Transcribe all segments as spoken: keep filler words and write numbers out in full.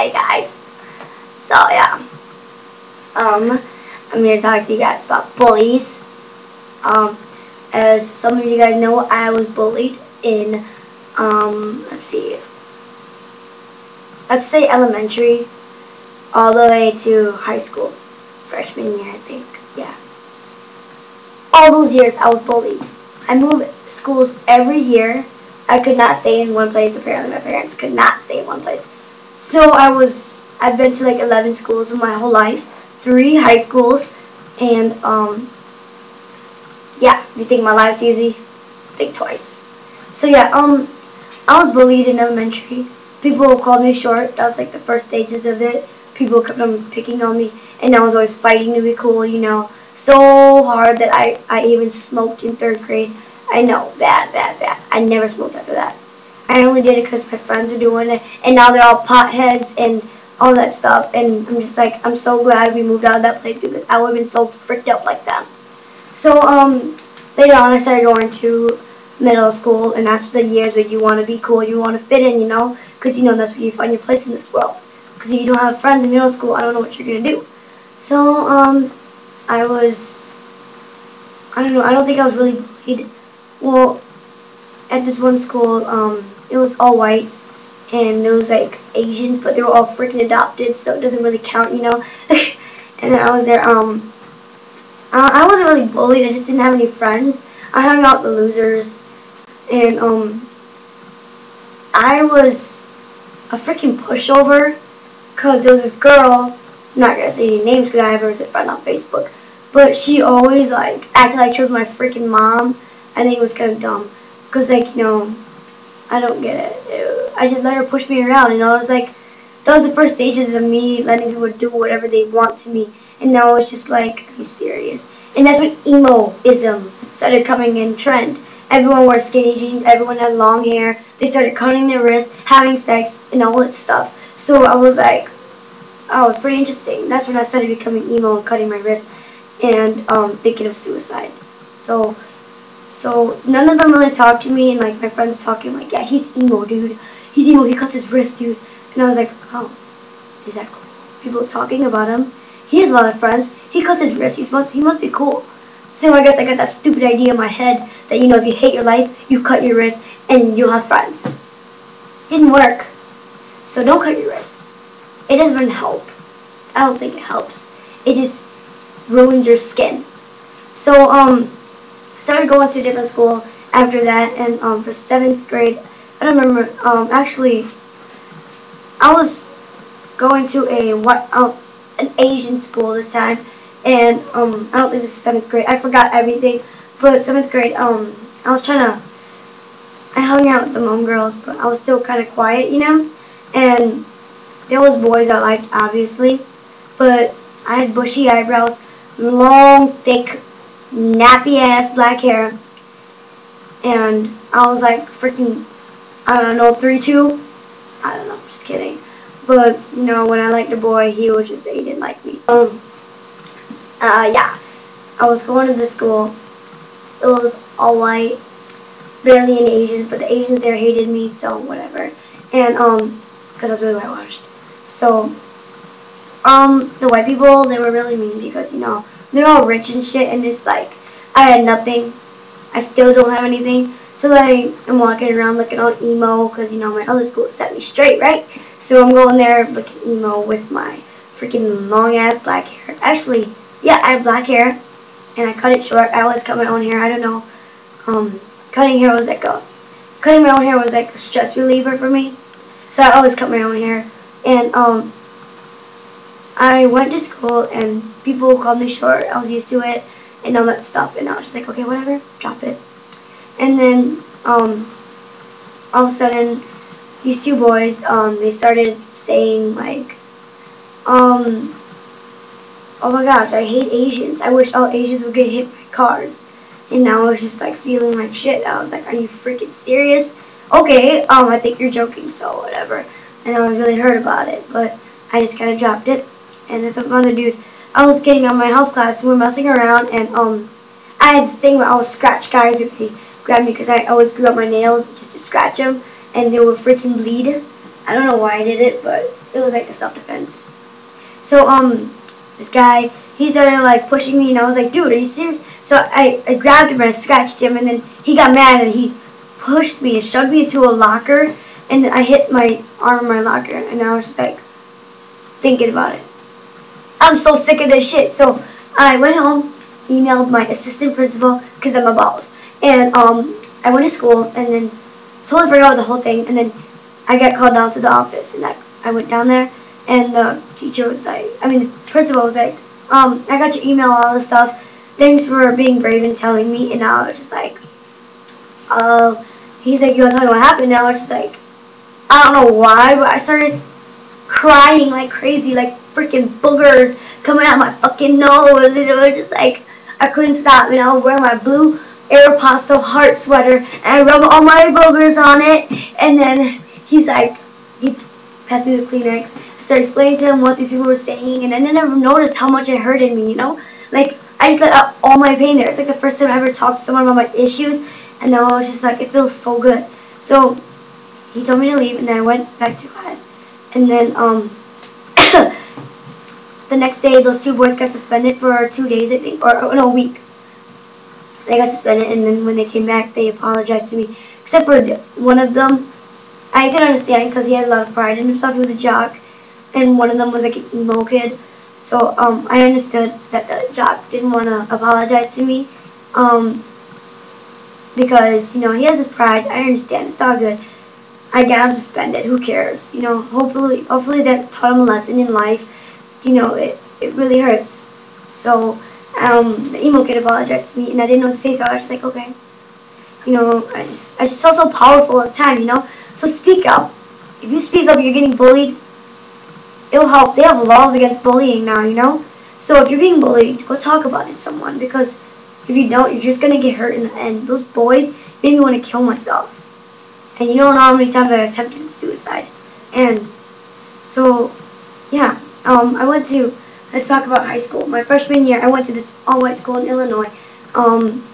hey guys. So yeah, um, I'm here to talk to you guys about bullies. Um, as some of you guys know, I was bullied in, um, let's see, let's say elementary, all the way to high school, freshman year, I think. Yeah, all those years I was bullied. I moved schools every year. I could not stay in one place. Apparently, my parents could not stay in one place. So I was, I've been to like eleven schools in my whole life, three high schools, and um, yeah. If you think my life's easy, think twice. So yeah, um, I was bullied in elementary. People called me short. That was like the first stages of it. People kept on picking on me, and I was always fighting to be cool, you know, so hard that I I even smoked in third grade. I know, bad, bad, bad. I never smoked after that. I only did it because my friends were doing it, and now they're all potheads and all that stuff, and I'm just like, I'm so glad we moved out of that place because I would have been so freaked out like them. So, um, later on I started going to middle school, and that's the years where you want to be cool, you want to fit in, you know, because you know that's where you find your place in this world. Because if you don't have friends in middle school, I don't know what you're going to do. So, um, I was, I don't know, I don't think I was really bullied. Well, at this one school, um, it was all whites, and there was, like, Asians, but they were all freaking adopted, so it doesn't really count, you know, and then I was there, um, uh, I wasn't really bullied, I just didn't have any friends. I hung out with the losers, and, um, I was a freaking pushover, because there was this girl, I'm not gonna say any names, because I have her as a friend on Facebook, but she always, like, acted like she was my freaking mom. I think it was kind of dumb, because, like, you know, I don't get it. I just let her push me around, and I was like, that was the first stages of me letting people do whatever they want to me, and now it's just like, I'm serious. And that's when emo-ism started coming in trend. Everyone wore skinny jeans, everyone had long hair, they started cutting their wrists, having sex, and all that stuff. So I was like, oh, it's pretty interesting. That's when I started becoming emo and cutting my wrists, and um, thinking of suicide. So... So none of them really talked to me, and like my friends talking like, yeah, he's emo, dude. He's emo. He cuts his wrist, dude. And I was like, oh, is that cool? People talking about him. He has a lot of friends. He cuts his wrist. He must he must be cool. So I guess I got that stupid idea in my head that, you know, if you hate your life, you cut your wrist and you'll have friends. Didn't work. So don't cut your wrist. It doesn't help. I don't think it helps. It just ruins your skin. So um. started going to a different school after that, and um, for seventh grade, I don't remember, um, actually, I was going to a what um, an Asian school this time, and um, I don't think this is seventh grade, I forgot everything, but seventh grade, um, I was trying to, I hung out with the Hmong girls, but I was still kind of quiet, you know, and there was boys I liked, obviously, but I had bushy eyebrows, long, thick, nappy ass black hair, and I was like freaking, I don't know, three two, I don't know, just kidding, but you know, when I liked a boy, he would just say he didn't like me. Um uh yeah, I was going to this school, it was all white, barely any Asians, but the Asians there hated me, so whatever, and um because I was really whitewashed, so um the white people, they were really mean, because, you know, they're all rich and shit, and it's like, I had nothing. I still don't have anything. So, like, I'm walking around looking all emo, because, you know, my other school set me straight, right? So I'm going there looking emo with my freaking long-ass black hair. Actually, yeah, I have black hair, and I cut it short. I always cut my own hair. I don't know. Um, cutting hair was like a, cutting my own hair was like a stress reliever for me. So I always cut my own hair, and, um... I went to school, and people called me short, I was used to it, and all that stuff, and I was just like, okay, whatever, drop it. And then, um, all of a sudden, these two boys, um, they started saying, like, um, oh my gosh, I hate Asians, I wish all Asians would get hit by cars. And now I was just, like, feeling like shit, I was like, are you freaking serious? Okay, um, I think you're joking, so whatever. And I was really hurt about it, but I just kind of dropped it. And there's some other dude, I was getting on my health class, we were messing around, and um, I had this thing where I would scratch guys if they grabbed me, because I always grew up my nails just to scratch them, and they would freaking bleed. I don't know why I did it, but it was like a self-defense. So um, this guy, he started like pushing me, and I was like, dude, are you serious? So I, I grabbed him and I scratched him, and then he got mad and he pushed me and shoved me into a locker, and then I hit my arm in my locker, and I was just like thinking about it. I'm so sick of this shit. So I went home, emailed my assistant principal because I'm a boss, and um, I went to school and then totally forgot the whole thing, and then I got called down to the office, and I, I went down there, and the teacher was like, I mean the principal was like, um, I got your email, all this stuff, thanks for being brave and telling me. And I was just like, uh, he's like, you want to tell me what happened? And I was just like, I don't know why, but I started crying like crazy, like freaking boogers coming out my fucking nose, and it was just like, I couldn't stop, and I would wear my blue Aeropostale heart sweater, and I rub all my boogers on it, and then he's like, he passed me the Kleenex, so I explained to him what these people were saying, and I never noticed how much it hurted me, you know, like, I just let out all my pain there. It's like the first time I ever talked to someone about my issues, and now I was just like, it feels so good. So he told me to leave, and I went back to class, and then um, the next day, those two boys got suspended for two days, I think, or no, a week. They got suspended, and then when they came back, they apologized to me. Except for the, one of them, I can understand because he had a lot of pride in himself. He was a jock, and one of them was like an emo kid. So um, I understood that the jock didn't want to apologize to me um, because, you know, he has his pride. I understand. It's all good. I got him suspended. Who cares? You know, hopefully, hopefully that taught him a lesson in life. You know, it, it really hurts. So, um, the emo kid apologized to me, and I didn't know what to say, so I was just like, okay. You know, I just, I just felt so powerful at the time, you know? So speak up. If you speak up, you're getting bullied, it'll help. They have laws against bullying now, you know? So if you're being bullied, go talk about it to someone, because if you don't, you're just going to get hurt in the end. Those boys made me want to kill myself. And you don't know how many times I attempted suicide. And so, yeah. Um, I went to, let's talk about high school. My freshman year, I went to this all-white school in Illinois. Um,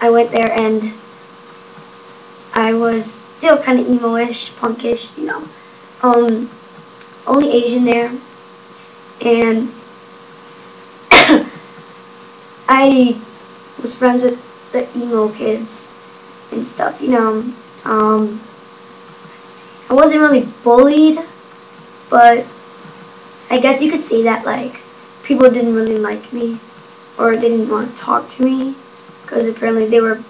I went there, and I was still kind of emo-ish, punkish, you know. Um, only Asian there. And I was friends with the emo kids and stuff, you know. Um, I wasn't really bullied, but I guess you could say that, like, people didn't really like me, or they didn't want to talk to me because apparently they were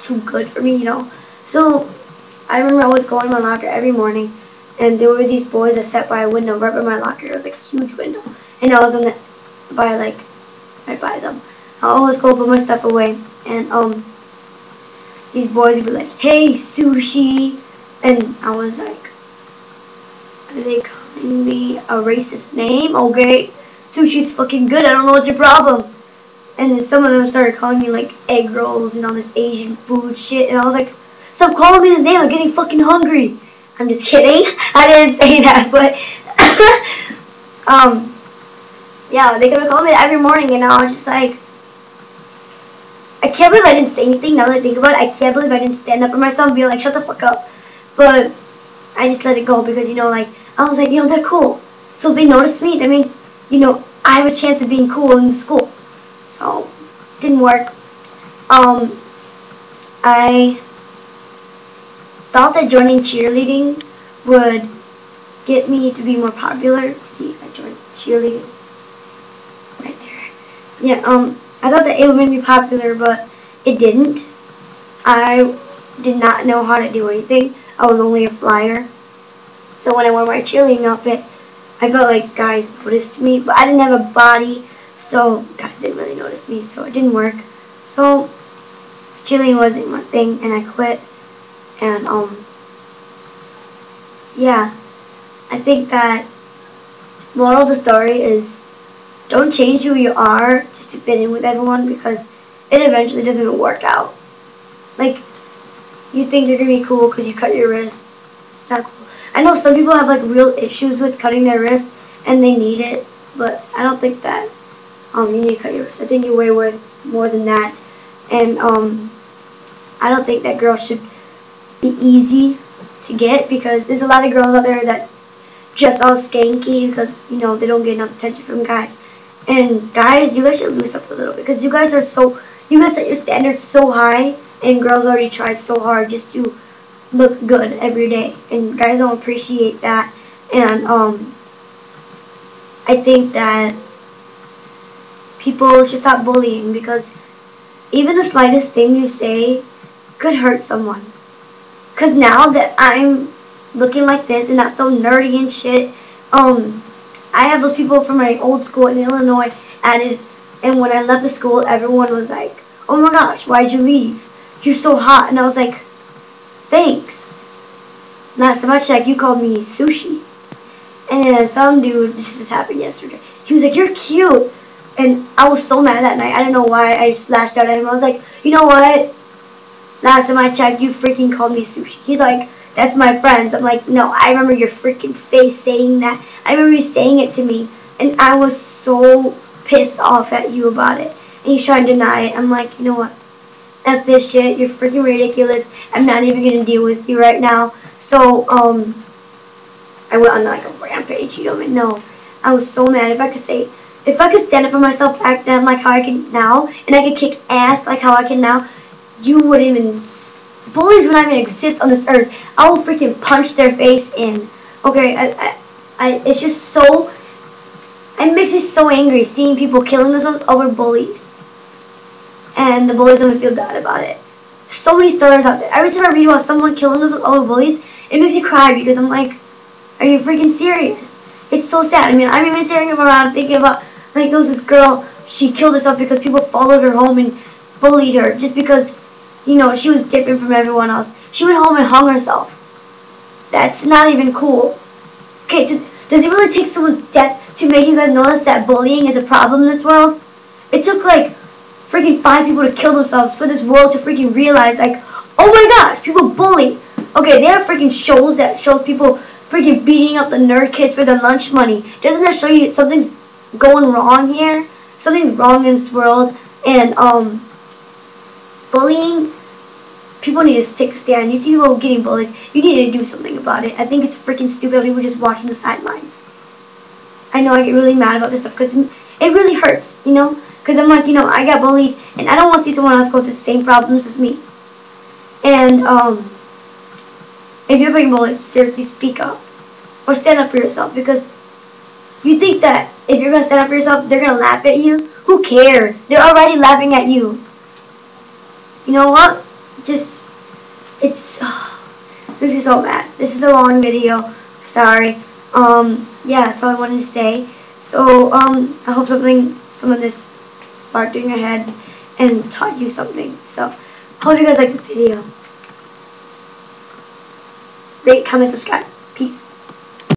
too good for me, you know. So I remember I was going to my locker every morning, and there were these boys that sat by a window right by my locker. It was like a huge window, and I was on the by like right by them. I always go put my stuff away, and um these boys would be like, "Hey, sushi," and I was like, "Are they calling me a racist name? Okay, sushi's fucking good. I don't know what's your problem." And then some of them started calling me like egg rolls and all this Asian food shit. And I was like, "Stop calling me this name. I'm getting fucking hungry." I'm just kidding. I didn't say that, but um, yeah, they could call me every morning, and I was just like, I can't believe I didn't say anything. Now that I think about it, I can't believe I didn't stand up for myself and be like, "Shut the fuck up." But I just let it go because, you know, like, I was like, you know, they're cool. So if they noticed me, that means, you know, I have a chance of being cool in school. So, it didn't work. Um, I thought that joining cheerleading would get me to be more popular. See, I joined cheerleading. Right there. Yeah, um, I thought that it would make me popular, but it didn't. I did not know how to do anything. I was only a flyer. So when I wore my cheerleading outfit, I felt like guys noticed me, but I didn't have a body, so guys didn't really notice me, so it didn't work. So cheerleading wasn't my thing, and I quit. And um, yeah, I think that moral of the story is, don't change who you are just to fit in with everyone, because it eventually doesn't work out. Like, you think you're gonna be cool because you cut your wrists. It's not cool. I know some people have like real issues with cutting their wrist and they need it, but I don't think that um, you need to cut your wrist. I think you're way worth more than that, and um, I don't think that girls should be easy to get, because there's a lot of girls out there that just all skanky because, you know, they don't get enough attention from guys. And guys, you guys should loosen up a little bit, because you guys are so, you guys set your standards so high, and girls already try so hard just to look good every day, and guys don't appreciate that. And um, I think that people should stop bullying, because even the slightest thing you say could hurt someone. Because now that I'm looking like this and not so nerdy and shit, um, I have those people from my old school in Illinois added, and when I left the school, everyone was like, "Oh my gosh, why'd you leave? You're so hot." And I was like, "Thanks." Last time I checked, you called me sushi. And then some dude, this just happened yesterday, he was like, "You're cute." And I was so mad that night. I don't know why. I just lashed out at him. I was like, "You know what? Last time I checked, you freaking called me sushi." He's like, "That's my friends." I'm like, "No, I remember your freaking face saying that. I remember you saying it to me." And I was so pissed off at you about it. And he's trying to deny it. I'm like, "You know what? F this shit. You're freaking ridiculous. I'm not even going to deal with you right now." So, um, I went on like a rampage. You don't even know. I was so mad. If I could say, if I could stand up for myself back then like how I can now, and I could kick ass like how I can now, you wouldn't even, bullies would not even exist on this earth. I will freaking punch their face in. Okay, I, I, I, it's just so, it makes me so angry seeing people killing themselves over bullies. And the bullies don't feel bad about it. So many stories out there. Every time I read about someone killing themselves over bullies, it makes me cry, because I'm like, are you freaking serious? It's so sad. I mean, I'm even tearing them around thinking about, like, there was this girl, she killed herself because people followed her home and bullied her just because, you know, she was different from everyone else. She went home and hung herself. That's not even cool. Okay, to, does it really take someone's death to make you guys notice that bullying is a problem in this world? It took, like, freaking five people to kill themselves for this world to freaking realize, like, oh my gosh, people bully. Okay, they have freaking shows that show people freaking beating up the nerd kids for their lunch money. Doesn't that show you something's going wrong here? Something's wrong in this world. And, um... bullying, people need to take a stand. You see people getting bullied, you need to do something about it. I think it's freaking stupid. We were just watching the sidelines. I know I get really mad about this stuff because it really hurts, you know? Because I'm like, you know, I got bullied, and I don't want to see someone else go through the same problems as me. And, um, if you're being bullied, seriously speak up. Or stand up for yourself, because you think that if you're going to stand up for yourself, they're going to laugh at you? Who cares? They're already laughing at you. You know what? Just, it's, oh, I feel so bad. This is a long video. Sorry. Um, yeah, that's all I wanted to say. So, um, I hope something, some of this sparked in your head and taught you something. So, I hope you guys like this video. Rate, comment, subscribe. Peace.